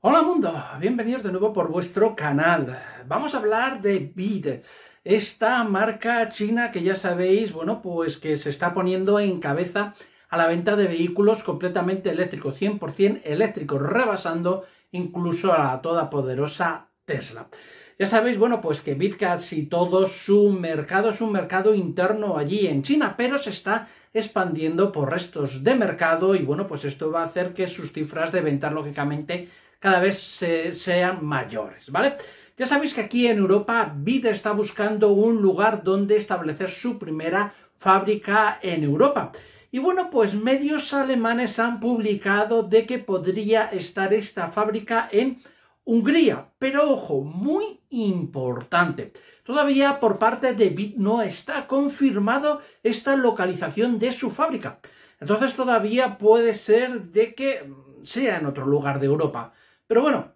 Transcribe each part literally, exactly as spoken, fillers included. Hola mundo, bienvenidos de nuevo por vuestro canal. Vamos a hablar de B Y D, esta marca china que ya sabéis, bueno, pues que se está poniendo en cabeza a la venta de vehículos completamente eléctricos, cien por cien eléctricos, rebasando incluso a la todopoderosa Tesla. Ya sabéis, bueno, pues que B Y D casi todo su mercado es un mercado interno allí en China, pero se está expandiendo por restos de mercado y bueno, pues esto va a hacer que sus cifras de venta, lógicamente, cada vez se, sean mayores, ¿vale? Ya sabéis que aquí en Europa B Y D está buscando un lugar donde establecer su primera fábrica en Europa. Y bueno, pues medios alemanes han publicado de que podría estar esta fábrica en Hungría, pero ojo, muy importante. Todavía por parte de B Y D no está confirmado esta localización de su fábrica. Entonces todavía puede ser de que sea en otro lugar de Europa. Pero bueno,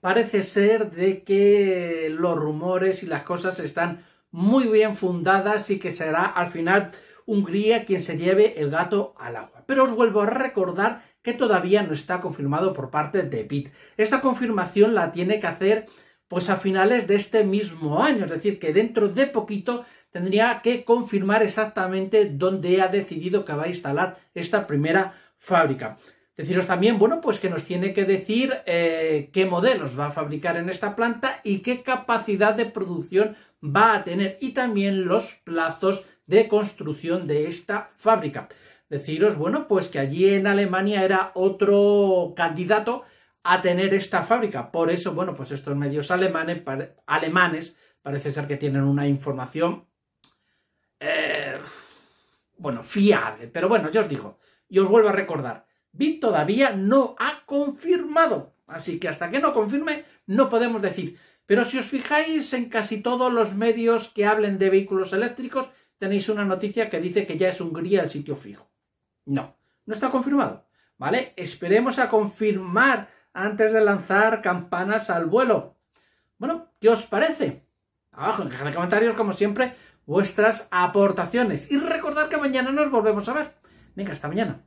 parece ser de que los rumores y las cosas están muy bien fundadas y que será al final Hungría quien se lleve el gato al agua. Pero os vuelvo a recordar que todavía no está confirmado por parte de B Y D. Esta confirmación la tiene que hacer pues a finales de este mismo año, es decir, que dentro de poquito tendría que confirmar exactamente dónde ha decidido que va a instalar esta primera fábrica. Deciros también, bueno, pues que nos tiene que decir eh, qué modelos va a fabricar en esta planta y qué capacidad de producción va a tener y también los plazos de construcción de esta fábrica. Deciros, bueno, pues que allí en Alemania era otro candidato a tener esta fábrica. Por eso, bueno, pues estos medios alemanes, pare, alemanes parece ser que tienen una información, eh, bueno, fiable. Pero bueno, yo os digo, y os vuelvo a recordar, B Y D todavía no ha confirmado. Así que hasta que no confirme, no podemos decir. Pero si os fijáis en casi todos los medios que hablen de vehículos eléctricos, tenéis una noticia que dice que ya es Hungría el sitio fijo. No, no está confirmado, ¿vale? Esperemos a confirmar antes de lanzar campanas al vuelo. Bueno, ¿qué os parece? Abajo, dejad en los comentarios, como siempre, vuestras aportaciones. Y recordad que mañana nos volvemos a ver. Venga, hasta mañana.